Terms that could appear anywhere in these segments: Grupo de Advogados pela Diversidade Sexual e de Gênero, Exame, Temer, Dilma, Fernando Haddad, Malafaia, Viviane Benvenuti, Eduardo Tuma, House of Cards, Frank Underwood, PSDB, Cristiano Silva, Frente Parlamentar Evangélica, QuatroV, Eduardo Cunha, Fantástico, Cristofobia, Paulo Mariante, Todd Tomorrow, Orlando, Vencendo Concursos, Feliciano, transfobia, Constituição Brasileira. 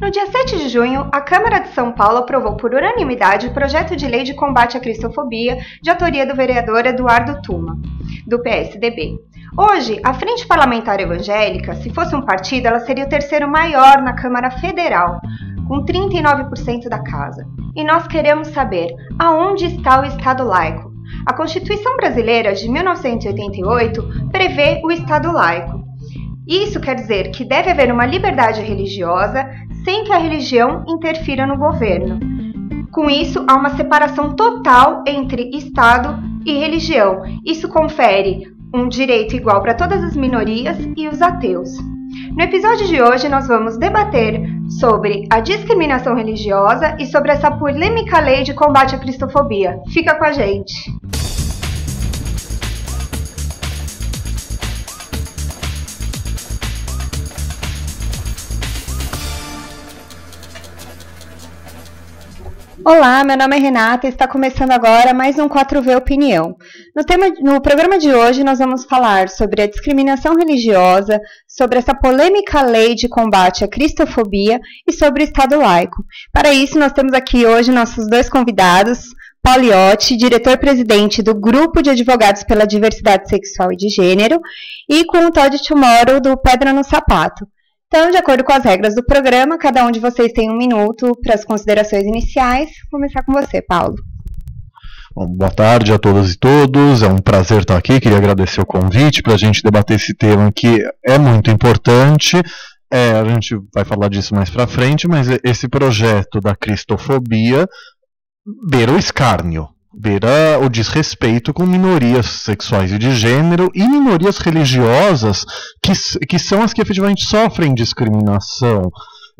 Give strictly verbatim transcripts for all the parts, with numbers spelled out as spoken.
No dia sete de junho, a Câmara de São Paulo aprovou por unanimidade o projeto de lei de combate à cristofobia, de autoria do vereador Eduardo Tuma, do P S D B. Hoje, a Frente Parlamentar Evangélica, se fosse um partido, ela seria o terceiro maior na Câmara Federal, com trinta e nove por cento da casa. E nós queremos saber, aonde está o Estado laico? A Constituição Brasileira de mil novecentos e oitenta e oito prevê o Estado laico. Isso quer dizer que deve haver uma liberdade religiosa sem que a religião interfira no governo. Com isso, há uma separação total entre Estado e religião. Isso confere um direito igual para todas as minorias e os ateus. No episódio de hoje, nós vamos debater sobre a discriminação religiosa e sobre essa polêmica lei de combate à cristofobia. Fica com a gente! Olá, meu nome é Renata e está começando agora mais um quatro V Opinião. No, tema, no programa de hoje nós vamos falar sobre a discriminação religiosa, sobre essa polêmica lei de combate à cristofobia e sobre o Estado laico. Para isso nós temos aqui hoje nossos dois convidados, Pagliotti, diretor-presidente do Grupo de Advogados pela Diversidade Sexual e de Gênero, e com o Todd Tomorrow do Pedra no Sapato. Então, de acordo com as regras do programa, cada um de vocês tem um minuto para as considerações iniciais. Vou começar com você, Paulo. Bom, boa tarde a todas e todos. É um prazer estar aqui. Queria agradecer o convite para a gente debater esse tema que é muito importante. É, a gente vai falar disso mais para frente, mas esse projeto da cristofobia beira o escárnio, beira o desrespeito com minorias sexuais e de gênero e minorias religiosas que, que são as que efetivamente sofrem discriminação.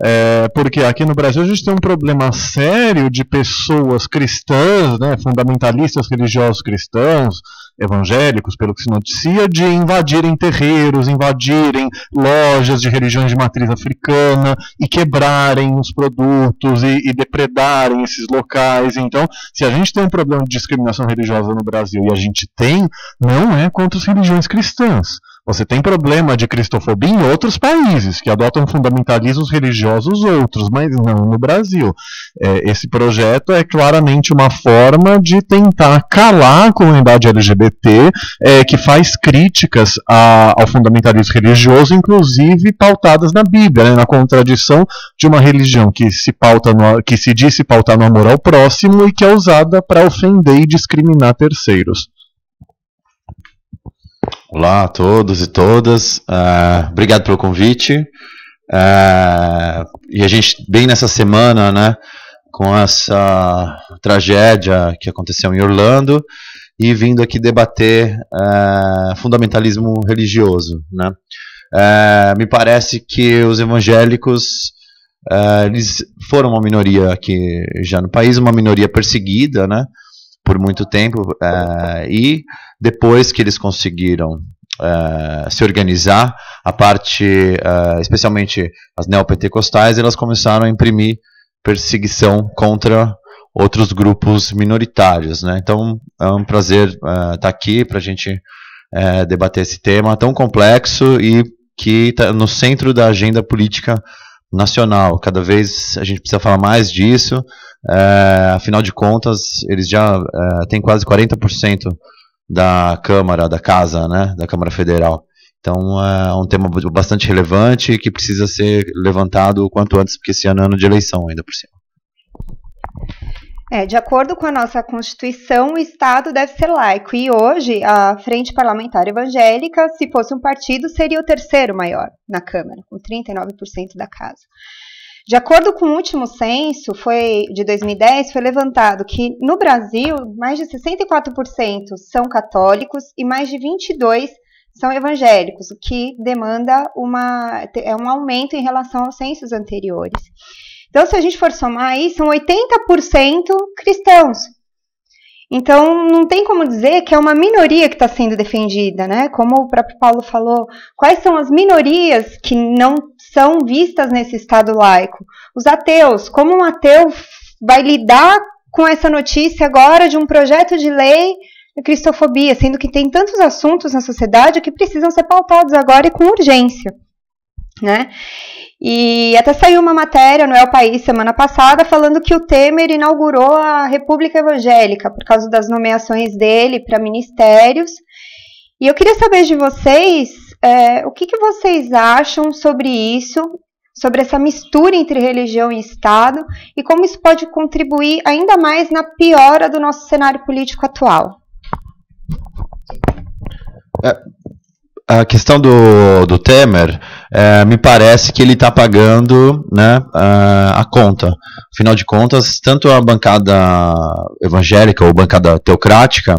É, porque aqui no Brasil a gente tem um problema sério de pessoas cristãs, né, fundamentalistas religiosos cristãos, evangélicos, pelo que se noticia, de invadirem terreiros, invadirem lojas de religiões de matriz africana e quebrarem os produtos e, e depredarem esses locais. Então, se a gente tem um problema de discriminação religiosa no Brasil, e a gente tem, não é contra as religiões cristãs. Você tem problema de cristofobia em outros países, que adotam fundamentalismos religiosos outros, mas não no Brasil. É, esse projeto é claramente uma forma de tentar calar a comunidade L G B T, é, que faz críticas a, ao fundamentalismo religioso, inclusive pautadas na Bíblia, né, na contradição de uma religião que se, pauta no, que se diz se pautar no amor ao próximo e que é usada para ofender e discriminar terceiros. Olá a todos e todas, uh, obrigado pelo convite, uh, e a gente bem nessa semana, né, com essa tragédia que aconteceu em Orlando e vindo aqui debater uh, fundamentalismo religioso, né, uh, me parece que os evangélicos uh, eles foram uma minoria aqui já no país, uma minoria perseguida, né, por muito tempo, é, e depois que eles conseguiram é, se organizar, a parte, é, especialmente as neopentecostais, elas começaram a imprimir perseguição contra outros grupos minoritários, né? Então é um prazer estar é, tá aqui para a gente é, debater esse tema tão complexo e que está no centro da agenda política nacional. Cada vez a gente precisa falar mais disso. É, afinal de contas, eles já é, têm quase quarenta por cento da Câmara, da Casa, né, da Câmara Federal. Então é um tema bastante relevante e que precisa ser levantado o quanto antes, porque esse ano é ano de eleição ainda por cima. É, de acordo com a nossa Constituição, o Estado deve ser laico e hoje a Frente Parlamentar Evangélica, se fosse um partido, seria o terceiro maior na Câmara, com trinta e nove por cento da Casa. De acordo com o último censo foi, de dois mil e dez, foi levantado que no Brasil mais de sessenta e quatro por cento são católicos e mais de vinte e dois por cento são evangélicos, o que demanda uma, é um aumento em relação aos censos anteriores. Então, se a gente for somar aí, são oitenta por cento cristãos. Então, não tem como dizer que é uma minoria que está sendo defendida, né? Como o próprio Paulo falou, quais são as minorias que não são vistas nesse Estado laico? Os ateus. Como um ateu vai lidar com essa notícia agora de um projeto de lei de cristofobia, sendo que tem tantos assuntos na sociedade que precisam ser pautados agora e com urgência? né? E até saiu uma matéria no El País semana passada falando que o Temer inaugurou a República Evangélica por causa das nomeações dele para ministérios. E eu queria saber de vocês é, o que, que vocês acham sobre isso, sobre essa mistura entre religião e Estado e como isso pode contribuir ainda mais na piora do nosso cenário político atual. A questão do, do Temer, é, me parece que ele está pagando, né, a, a conta. Afinal de contas, tanto a bancada evangélica ou bancada teocrática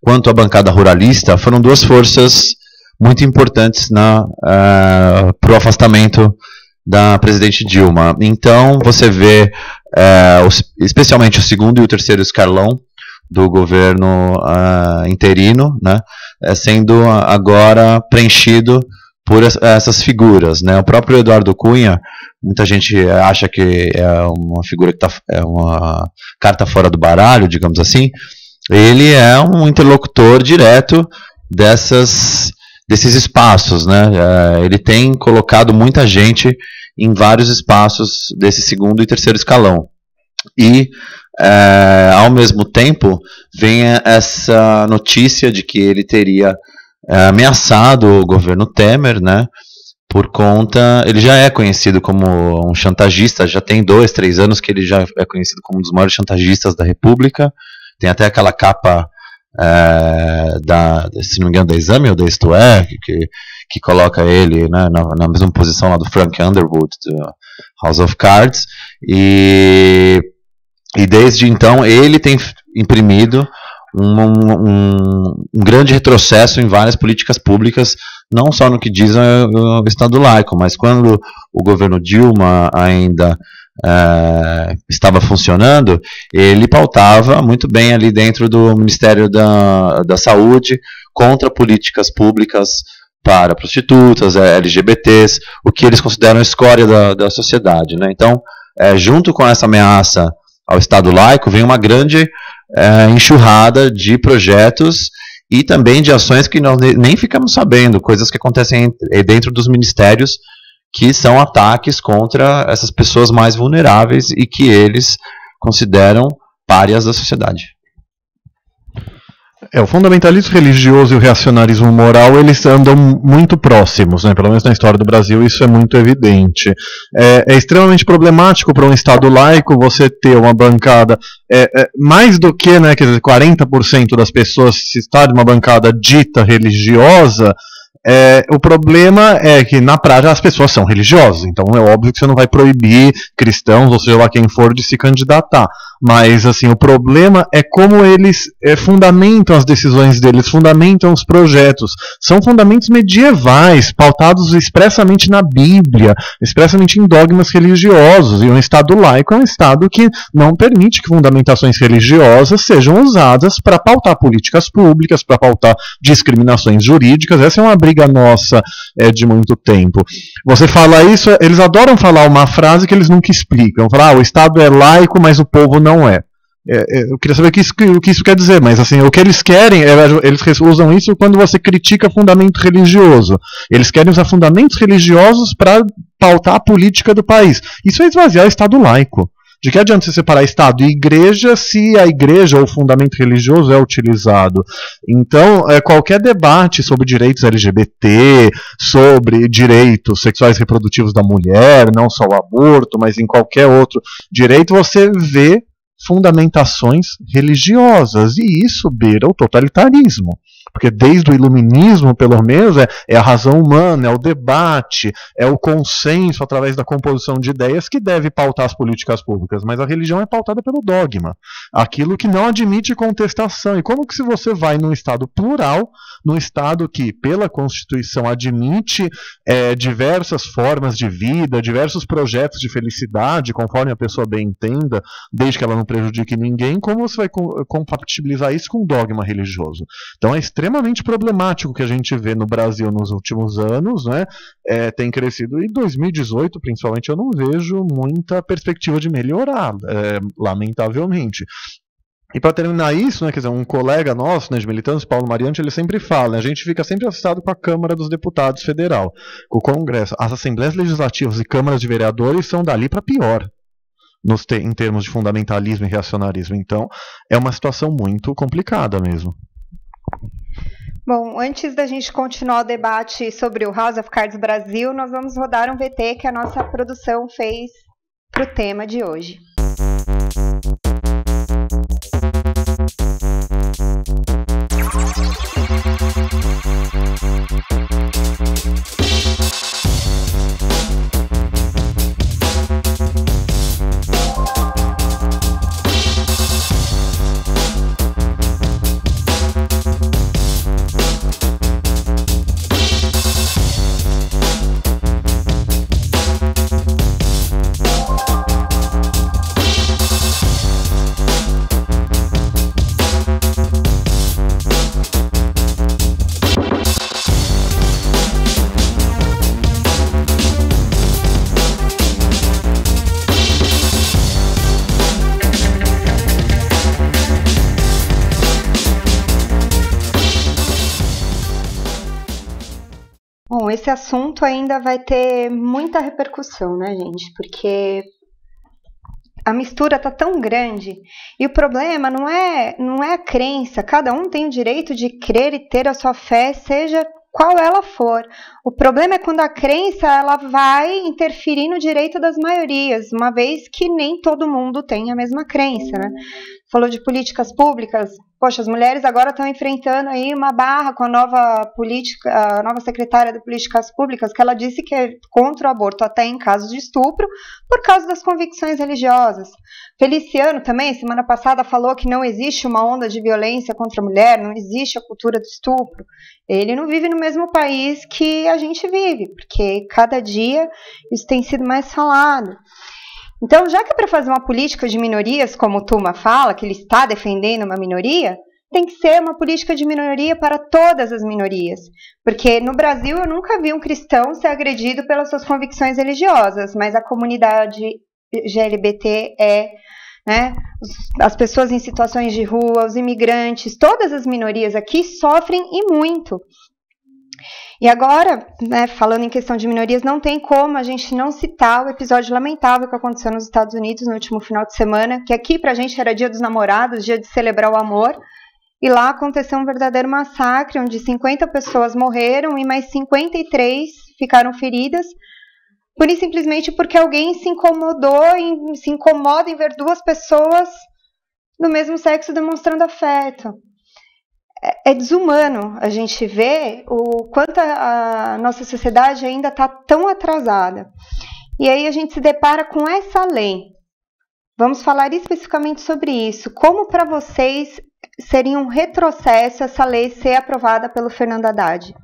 quanto a bancada ruralista foram duas forças muito importantes para o afastamento da presidente Dilma. Então você vê é, os, especialmente o segundo e o terceiro escalão do governo uh, interino, né, sendo agora preenchido por as, essas figuras, né. O próprio Eduardo Cunha, muita gente acha que é uma figura que tá, é uma carta fora do baralho, digamos assim. Ele é um interlocutor direto dessas desses espaços, né? Ele tem colocado muita gente em vários espaços desse segundo e terceiro escalão. E, é, ao mesmo tempo, vem essa notícia de que ele teria é, ameaçado o governo Temer, né? Por conta... Ele já é conhecido como um chantagista, já tem dois, três anos que ele já é conhecido como um dos maiores chantagistas da República. Tem até aquela capa... É, da, se não me engano, da Exame ou da IstoÉ, que, que coloca ele, né, na, na mesma posição lá do Frank Underwood, do House of Cards, e, e desde então ele tem imprimido um, um, um grande retrocesso em várias políticas públicas, não só no que diz o Estado laico, mas quando o governo Dilma ainda Uh, estava funcionando, ele pautava muito bem ali dentro do Ministério da, da Saúde contra políticas públicas para prostitutas, L G B T s, o que eles consideram escória da, da sociedade, né? Então, é, junto com essa ameaça ao Estado laico, vem uma grande é, enxurrada de projetos e também de ações que nós nem ficamos sabendo, coisas que acontecem dentro dos ministérios, que são ataques contra essas pessoas mais vulneráveis e que eles consideram párias da sociedade. É, o fundamentalismo religioso e o reacionarismo moral, eles andam muito próximos, né? Pelo menos na história do Brasil isso é muito evidente. É, é extremamente problemático para um Estado laico você ter uma bancada, é, é, mais do que, né, quer dizer, quarenta por cento das pessoas se está de uma bancada dita religiosa. É, o problema é que, na prática, as pessoas são religiosas, então é óbvio que você não vai proibir cristãos, ou seja lá quem for, de se candidatar. Mas, assim, o problema é como eles é, fundamentam as decisões deles, fundamentam os projetos. São fundamentos medievais, pautados expressamente na Bíblia, expressamente em dogmas religiosos. E um Estado laico é um Estado que não permite que fundamentações religiosas sejam usadas para pautar políticas públicas, para pautar discriminações jurídicas. Essa é uma briga nossa é, de muito tempo. Você fala isso, eles adoram falar uma frase que eles nunca explicam. Falar, ah, o Estado é laico, mas o povo não é. É, eu queria saber o que, isso, o que isso quer dizer, mas assim, o que eles querem, eles usam isso quando você critica fundamento religioso. Eles querem usar fundamentos religiosos para pautar a política do país. Isso é esvaziar o Estado laico. De que adianta você separar Estado e Igreja se a Igreja ou o fundamento religioso é utilizado? Então, é, qualquer debate sobre direitos L G B T, sobre direitos sexuais reprodutivos da mulher, não só o aborto, mas em qualquer outro direito, você vê fundamentações religiosas, e isso beira o totalitarismo, porque desde o iluminismo, pelo menos, é, é a razão humana, é o debate, é o consenso através da composição de ideias que deve pautar as políticas públicas, mas a religião é pautada pelo dogma, aquilo que não admite contestação. E como que se você vai num Estado plural, num Estado que, pela Constituição, admite é, diversas formas de vida, diversos projetos de felicidade, conforme a pessoa bem entenda, desde que ela não prejudique ninguém, como você vai compatibilizar isso com um dogma religioso? Então é extremamente problemático o que a gente vê no Brasil nos últimos anos, né? É, tem crescido, e dois mil e dezoito, principalmente, eu não vejo muita perspectiva de melhorar, é, lamentavelmente. E para terminar isso, né, quer dizer, um colega nosso, né, de militantes, Paulo Mariante, ele sempre fala, né, a gente fica sempre assustado com a Câmara dos Deputados Federal, com o Congresso. As assembleias legislativas e câmaras de vereadores são dali para pior, nos te- em termos de fundamentalismo e reacionarismo. Então, é uma situação muito complicada mesmo. Bom, antes da gente continuar o debate sobre o House of Cards Brasil, nós vamos rodar um V T que a nossa produção fez para o tema de hoje. Esse assunto ainda vai ter muita repercussão, né, gente? Porque a mistura tá tão grande e o problema não é, não é a crença. Cada um tem o direito de crer e ter a sua fé, seja qual ela for. O problema é quando a crença ela vai interferir no direito das maiorias, uma vez que nem todo mundo tem a mesma crença, né? Falou de políticas públicas. Poxa, as mulheres agora estão enfrentando aí uma barra com a nova política, a nova secretária de políticas públicas, que ela disse que é contra o aborto até em casos de estupro, por causa das convicções religiosas. Feliciano também, semana passada, falou que não existe uma onda de violência contra a mulher, não existe a cultura do estupro. Ele não vive no mesmo país que a gente vive, porque cada dia isso tem sido mais falado. Então, já que é para fazer uma política de minorias, como o Tuma fala, que ele está defendendo uma minoria, tem que ser uma política de minoria para todas as minorias. Porque no Brasil eu nunca vi um cristão ser agredido pelas suas convicções religiosas, mas a comunidade L G B T é... né? As pessoas em situações de rua, os imigrantes, todas as minorias aqui sofrem e muito. E agora, né, falando em questão de minorias, não tem como a gente não citar o episódio lamentável que aconteceu nos Estados Unidos no último final de semana, que aqui pra gente era dia dos namorados, dia de celebrar o amor, e lá aconteceu um verdadeiro massacre, onde cinquenta pessoas morreram e mais cinquenta e três ficaram feridas, por isso, simplesmente porque alguém se incomodou, em, se incomoda em ver duas pessoas do mesmo sexo demonstrando afeto. É, é desumano a gente ver o quanto a, a nossa sociedade ainda está tão atrasada. E aí a gente se depara com essa lei. Vamos falar especificamente sobre isso. Como para vocês seria um retrocesso essa lei ser aprovada pelo Fernando Haddad?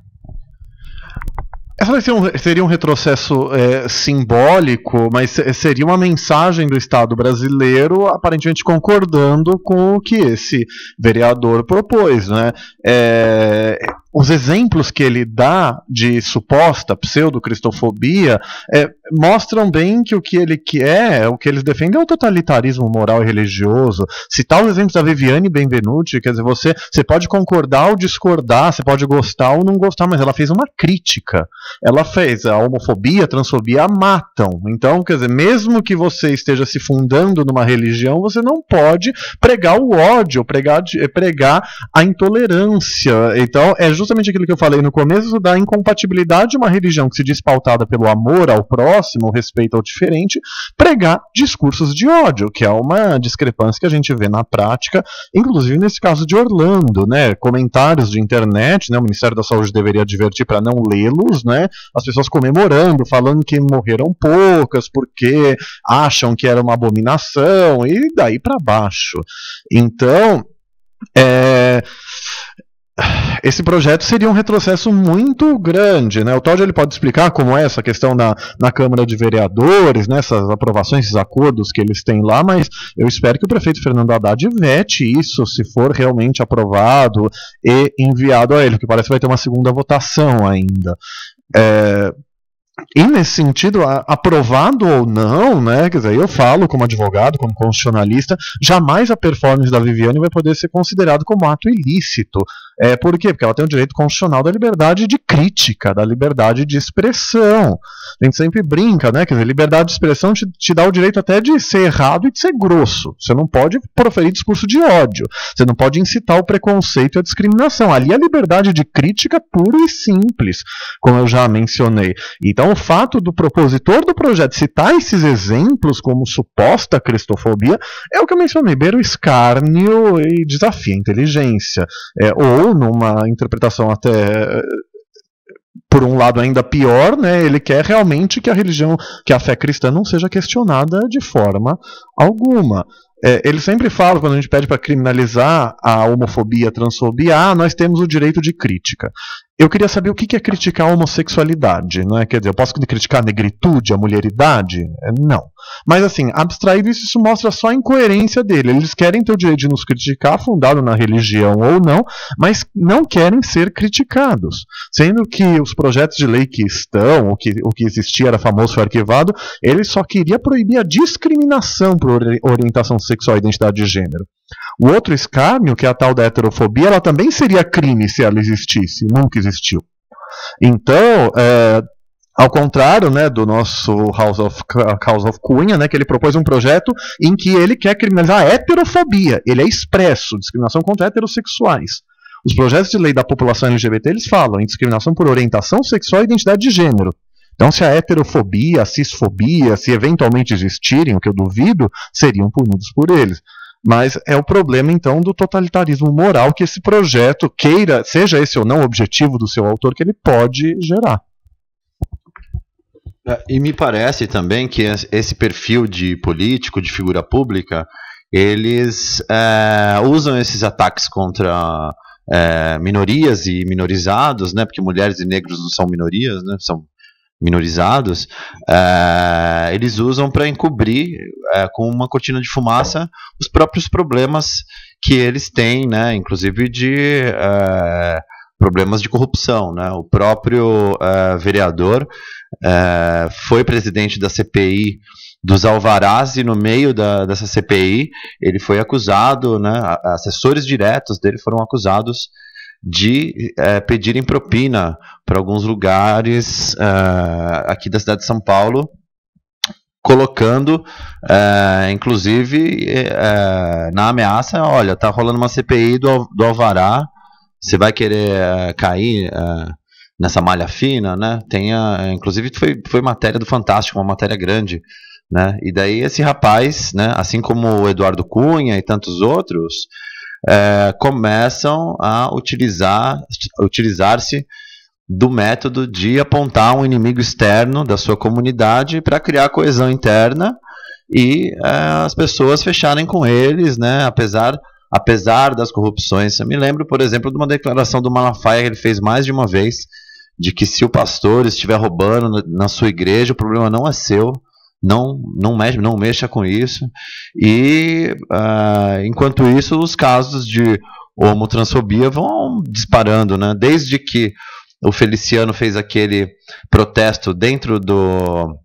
Essa seria um retrocesso é, simbólico, mas seria uma mensagem do Estado brasileiro aparentemente concordando com o que esse vereador propôs, né? É, os exemplos que ele dá de suposta pseudo-cristofobia é, mostram bem que o que ele quer, o que eles defendem é o totalitarismo moral e religioso. Citar os exemplos da Viviane Benvenuti, quer dizer, você, você pode concordar ou discordar, você pode gostar ou não gostar, mas ela fez uma crítica. Ela fez a homofobia, a transfobia, a matam. Então, quer dizer, mesmo que você esteja se fundando numa religião, você não pode pregar o ódio, pregar, pregar a intolerância. Então, é justamente aquilo que eu falei no começo da incompatibilidade de uma religião que se diz pautada pelo amor ao próximo, respeito ao diferente, pregar discursos de ódio, que é uma discrepância que a gente vê na prática, inclusive nesse caso de Orlando, né? Comentários de internet, né? O Ministério da Saúde deveria advertir para não lê-los, né? As pessoas comemorando, falando que morreram poucas porque acham que era uma abominação e daí para baixo. Então, é... esse projeto seria um retrocesso muito grande, né? O Todd ele pode explicar como é essa questão na, na Câmara de Vereadores, né? Essas aprovações, esses acordos que eles têm lá, mas eu espero que o prefeito Fernando Haddad vete isso, se for realmente aprovado e enviado a ele, porque parece que vai ter uma segunda votação ainda. É, E nesse sentido, aprovado ou não, né, quer dizer, eu falo como advogado, como constitucionalista, jamais a performance da Viviane vai poder ser considerada como ato ilícito. É, por quê? Porque ela tem o direito constitucional da liberdade de crítica, da liberdade de expressão. A gente sempre brinca, né, quer dizer, liberdade de expressão te, te dá o direito até de ser errado e de ser grosso. Você não pode proferir discurso de ódio, você não pode incitar o preconceito e a discriminação. Ali é liberdade de crítica pura e simples, como eu já mencionei. Então, o fato do propositor do projeto citar esses exemplos como suposta cristofobia é o que eu mencionei, beira o escárnio e desafia a inteligência. É, ou, numa interpretação até... por um lado ainda pior, né, ele quer realmente que a religião, que a fé cristã não seja questionada de forma alguma. É, ele sempre fala, quando a gente pede para criminalizar a homofobia, a transfobia, ah, nós temos o direito de crítica. Eu queria saber o que é criticar a homossexualidade, né? Quer dizer, eu posso criticar a negritude, a mulheridade? Não. Mas assim, abstraído isso, isso mostra só a incoerência dele. Eles querem ter o direito de nos criticar, fundado na religião ou não, mas não querem ser criticados. Sendo que os projetos de lei que estão, o que, o que existia era famoso, foi arquivado, ele só queria proibir a discriminação por orientação sexual e identidade de gênero. O outro escárnio, que é a tal da heterofobia, ela também seria crime se ela existisse, nunca existiu. Então, é, ao contrário, né, do nosso House of, House of Cunha, né, que ele propôs um projeto em que ele quer criminalizar a heterofobia. Ele é expresso, discriminação contra heterossexuais. Os projetos de lei da população L G B T, eles falam em discriminação por orientação sexual e identidade de gênero. Então, se a heterofobia, a cisfobia, se eventualmente existirem, o que eu duvido, seriam punidos por eles. Mas é o problema, então, do totalitarismo moral que esse projeto, queira, seja esse ou não o objetivo do seu autor, que ele pode gerar. E me parece também que esse perfil de político, de figura pública, eles é, usam esses ataques contra é, minorias e minorizados, né? Porque mulheres e negros não são minorias, né? São minorizados, é, eles usam para encobrir é, com uma cortina de fumaça os próprios problemas que eles têm, né, inclusive de é, problemas de corrupção, né. O próprio é, vereador é, foi presidente da C P I dos alvarás e no meio da, dessa C P I ele foi acusado, né, assessores diretos dele foram acusados de é, pedirem propina para alguns lugares uh, aqui da cidade de São Paulo, colocando, uh, inclusive, uh, na ameaça, olha, tá rolando uma C P I do, do Alvará, você vai querer uh, cair uh, nessa malha fina, né? Tem a, inclusive, foi, foi matéria do Fantástico, uma matéria grande, né? E daí esse rapaz, né, assim como o Eduardo Cunha e tantos outros, É, começam a utilizar, utilizar-se do método de apontar um inimigo externo da sua comunidade para criar coesão interna e é, as pessoas fecharem com eles, né, apesar, apesar das corrupções. Eu me lembro, por exemplo, de uma declaração do Malafaia que ele fez mais de uma vez, de que se o pastor estiver roubando na sua igreja, o problema não é seu. Não, não, mexe, não mexa com isso. E, uh, enquanto isso, os casos de homotransfobia vão disparando, né? Desde que o Feliciano fez aquele protesto dentro do,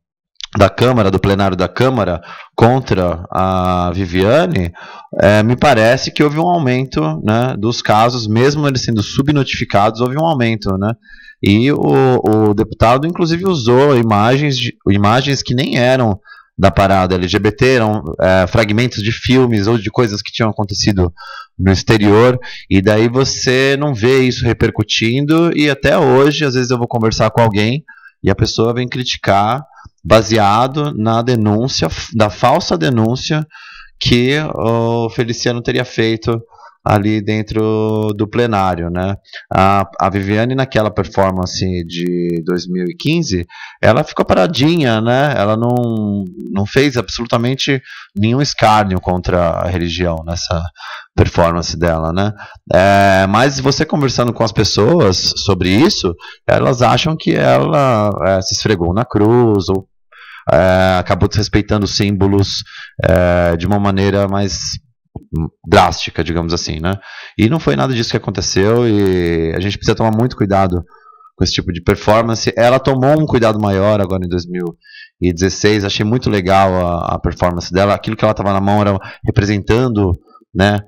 da Câmara, do plenário da Câmara, contra a Viviane, é, me parece que houve um aumento, né, dos casos, mesmo eles sendo subnotificados, houve um aumento, né? E o, o deputado, inclusive, usou imagens, de, imagens que nem eram da parada L G B T, eram é, fragmentos de filmes ou de coisas que tinham acontecido no exterior, e daí você não vê isso repercutindo, e até hoje, às vezes eu vou conversar com alguém, e a pessoa vem criticar, baseado na denúncia, da falsa denúncia que o Feliciano teria feito ali dentro do plenário, né? A, a Viviane, naquela performance de dois mil e quinze, ela ficou paradinha, né? Ela não, não fez absolutamente nenhum escárnio contra a religião nessa performance dela, né? É, mas você conversando com as pessoas sobre isso, elas acham que ela é, se esfregou na cruz, ou é, acabou desrespeitando os símbolos é, de uma maneira mais drástica, digamos assim, né? E não foi nada disso que aconteceu, e a gente precisa tomar muito cuidado com esse tipo de performance. Ela tomou um cuidado maior agora em dois mil e dezesseis, achei muito legal a, a performance dela. Aquilo que ela estava na mão era representando, né,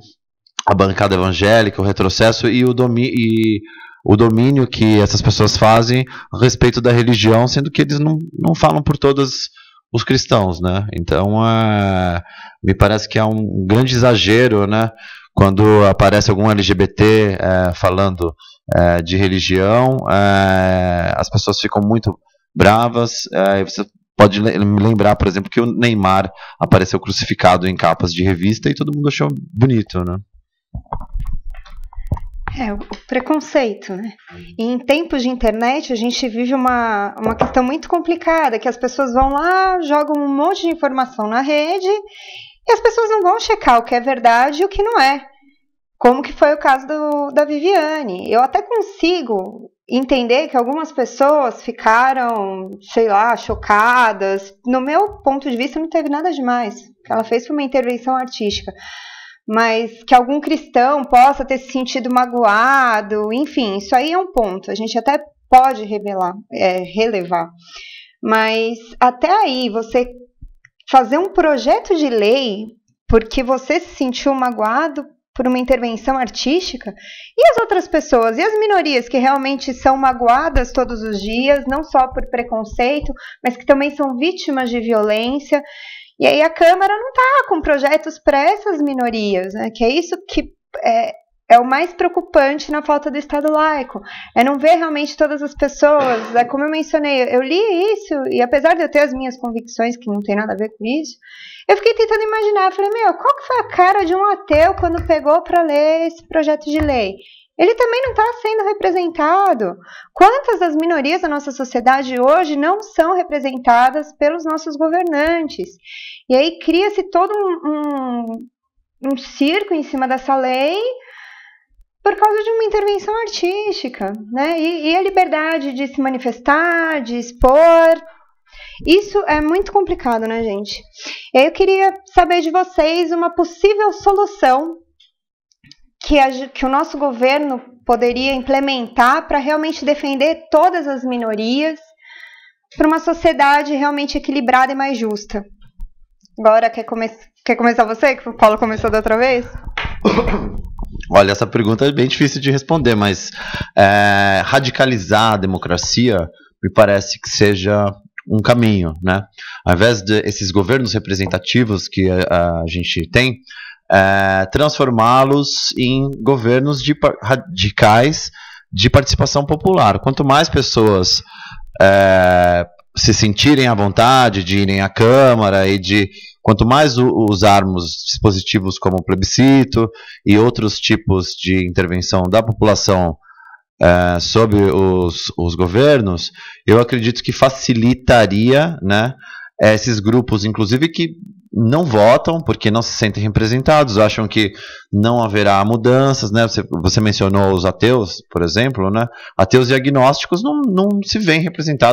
a bancada evangélica, o retrocesso e o, e o domínio que essas pessoas fazem a respeito da religião, sendo que eles não, não falam por todas os cristãos, né? Então, é, me parece que é um grande exagero, né, quando aparece algum L G B T é, falando é, de religião, é, as pessoas ficam muito bravas. É, você pode me lembrar, por exemplo, que o Neymar apareceu crucificado em capas de revista e todo mundo achou bonito, né? É, o preconceito, né? E em tempos de internet, a gente vive uma, uma questão muito complicada, que as pessoas vão lá, jogam um monte de informação na rede e as pessoas não vão checar o que é verdade e o que não é. Como que foi o caso do, da Viviane. Eu até consigo entender que algumas pessoas ficaram, sei lá, chocadas. No meu ponto de vista, não teve nada demais. O que ela fez foi uma intervenção artística. Mas que algum cristão possa ter se sentido magoado, enfim, isso aí é um ponto. A gente até pode revelar, é, relevar. Mas até aí, você fazer um projeto de lei porque você se sentiu magoado por uma intervenção artística, e as outras pessoas, e as minorias que realmente são magoadas todos os dias, não só por preconceito, mas que também são vítimas de violência. E aí a Câmara não está com projetos para essas minorias, né? Que é isso que é, é o mais preocupante na falta do Estado laico. É não ver realmente todas as pessoas. É como eu mencionei, eu li isso e apesar de eu ter as minhas convicções, que não tem nada a ver com isso, eu fiquei tentando imaginar. Eu falei, meu, qual que foi a cara de um ateu quando pegou para ler esse projeto de lei? Ele também não está sendo representado. Quantas das minorias da nossa sociedade hoje não são representadas pelos nossos governantes? E aí cria-se todo um, um, um circo em cima dessa lei por causa de uma intervenção artística, né? E, e a liberdade de se manifestar, de expor. Isso é muito complicado, né, gente? E aí eu queria saber de vocês uma possível solução Que, a, que o nosso governo poderia implementar para realmente defender todas as minorias para uma sociedade realmente equilibrada e mais justa. Agora, quer, come quer começar você, que o Paulo começou da outra vez? Olha, essa pergunta é bem difícil de responder, mas é, radicalizar a democracia me parece que seja um caminho, né? Ao invés desses governos representativos que a, a gente tem, É, transformá-los em governos de, radicais de participação popular. Quanto mais pessoas é, se sentirem à vontade de irem à Câmara e de quanto mais usarmos dispositivos como plebiscito e outros tipos de intervenção da população é, sobre os, os governos, eu acredito que facilitaria, né, esses grupos, inclusive, que não votam porque não se sentem representados, acham que não haverá mudanças, né? Você, você mencionou os ateus, por exemplo, né? Ateus e agnósticos não, não se veem representados